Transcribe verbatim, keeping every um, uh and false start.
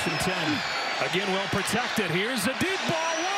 first and ten. Again, well protected. Here's the deep ball.